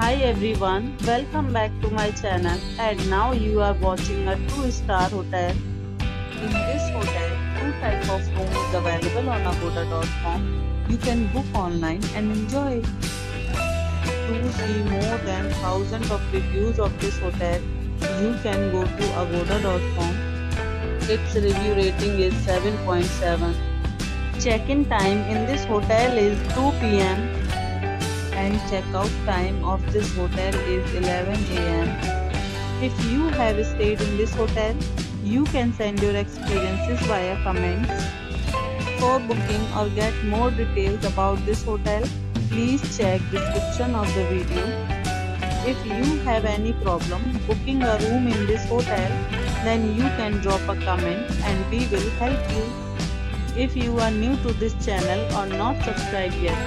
Hi everyone, welcome back to my channel and now you are watching a 2-star hotel. In this hotel, 2 type of room is available on Agoda.com. You can book online and enjoy. To see more than thousands of reviews of this hotel, you can go to Agoda.com. Its review rating is 7.7. Check-in time in this hotel is 2 p.m. and check-out time of this hotel is 11 a.m. If you have stayed in this hotel, you can send your experiences via comments. For booking or get more details about this hotel, please check description of the video. If you have any problem booking a room in this hotel, then you can drop a comment and we will help you. If you are new to this channel or not subscribed yet,